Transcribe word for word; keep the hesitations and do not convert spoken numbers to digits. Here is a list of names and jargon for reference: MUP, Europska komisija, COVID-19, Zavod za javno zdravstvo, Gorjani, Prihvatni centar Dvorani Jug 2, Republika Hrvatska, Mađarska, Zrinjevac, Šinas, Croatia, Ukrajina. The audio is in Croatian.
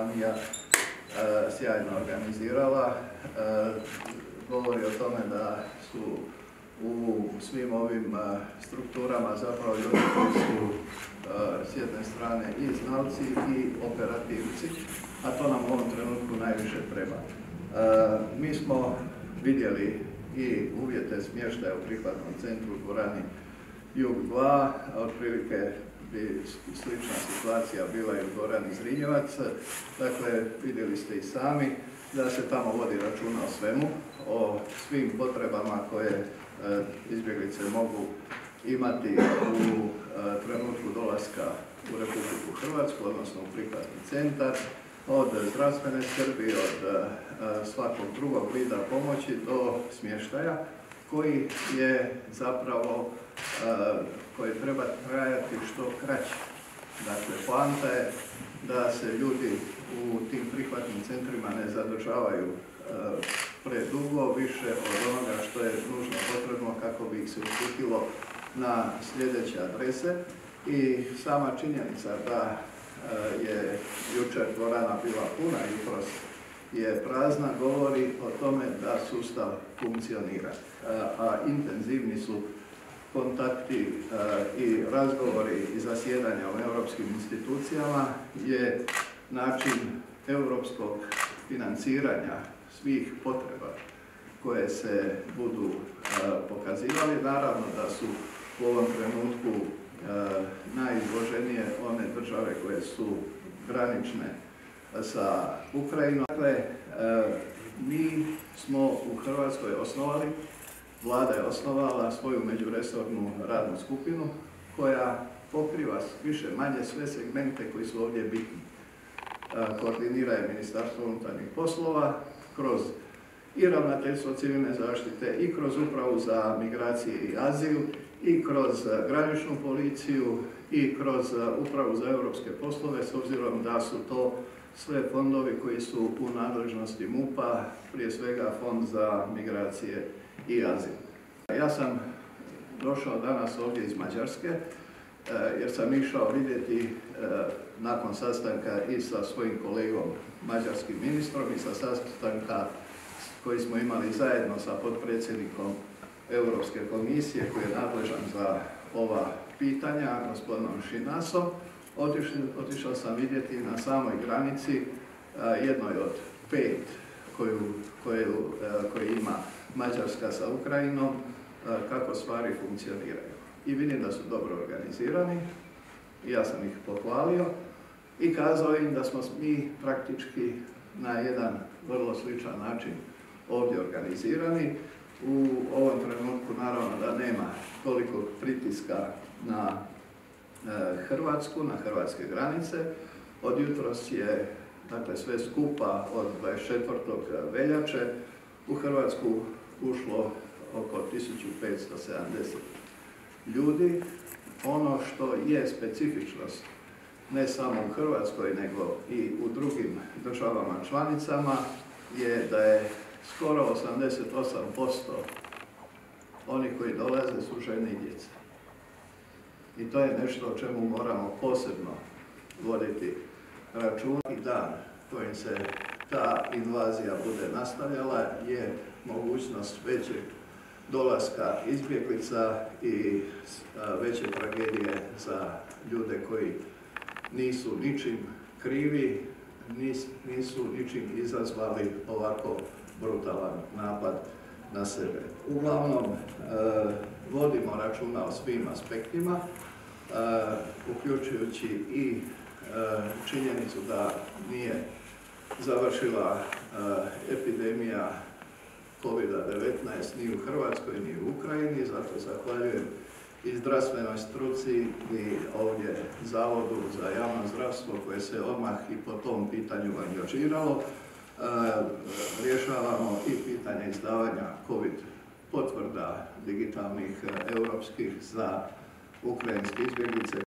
Kompanija sjajno organizirala, govori o tome da su u svim ovim strukturama zapravo ljudi koji su s jedne strane i znalci i operativci, a to nam u ovom trenutku najviše treba. Mi smo vidjeli i uvjete smještaja u Prihvatnom centru Dvorani Jug dva, otprilike bi slična situacija bila i u Gorjani Zrinjevac. Dakle, vidjeli ste i sami da se tamo vodi računa o svemu, o svim potrebama koje izbjeglice mogu imati u trenutku dolaska u Republiku Hrvatsku, odnosno u Prihvatni centar, od zdravstvene skrbi, od svakog drugog vida pomoći do smještaja, koji je zapravo koji treba trajati što kraće. Dakle, poanta je da se ljudi u tim prihvatnim centrima ne zadržavaju predugo, više od onoga što je nužno potrebno kako bi ih se uputilo na sljedeće adrese. I sama činjenica da je jučer dvorana bila puna i jutros je prazna, govori o tome da sustav funkcionira, a intenzivni su kontakti i razgovori i zasjedanja u europskim institucijama je način europskog financiranja svih potreba koje se budu pokazivali. Naravno da su u ovom trenutku najizloženije one države koje su granične sa Ukrajinom. Dakle, mi smo u Hrvatskoj osnovali, Vlada je osnovala svoju međuresornu radnu skupinu koja pokriva više manje sve segmente koji su ovdje bitni. Koordinira je Ministarstvo unutarnjih poslova kroz i ravnateljstvo civilne zaštite i kroz upravu za migracije i azil i kroz graničnu policiju i kroz upravu za europske poslove, s obzirom da su to sve fondovi koji su u nadležnosti MUP-a, prije svega Fond za migracije i azil. Ja sam došao danas ovdje iz Mađarske jer sam išao vidjeti nakon sastanka i sa svojim kolegom mađarskim ministrom i sa sastanka koji smo imali zajedno sa potpredsjednikom Europske komisije koji je nadležan za ova pitanja, gospodinom Šinasom. Otišao sam vidjeti na samoj granici jednoj od pet koju, koju, koju ima Mađarska sa Ukrajinom, kako stvari funkcioniraju. I vidim da su dobro organizirani, ja sam ih pohvalio i kazao im da smo mi praktički na jedan vrlo sličan način ovdje organizirani. U ovom trenutku naravno da nema toliko pritiska na Hrvatsku, na hrvatske granice. Od jutros je, dakle, sve skupa od dvadeset četvrtog veljače u Hrvatsku ušlo oko tisuću petsto sedamdeset ljudi. Ono što je specifičnost ne samo u Hrvatskoj nego i u drugim državama članicama je da je skoro osamdeset osam posto oni koji dolaze su žene i djeca. I to je nešto o čemu moramo posebno voditi račun. I dan kojim se ta invazija bude nastavljala je mogućnost većeg dolaska izbjeglica i veće tragedije za ljude koji nisu ničim krivi, nis, nisu ničim izazvali ovako brutalan napad na sebe. Uglavnom, e, vodimo računa o svim aspektima, e, uključujući i e, činjenicu da nije završila e, epidemija COVID devetnaest ni u Hrvatskoj ni u Ukrajini, zato zahvaljujem i zdravstvenoj struci i ovdje Zavodu za javno zdravstvo koje se odmah i po tom pitanju angažiralo. E, rješavamo i pitanje izdavanja COVID potvrda digitalnih europskih za ukrajinske izbjeglice.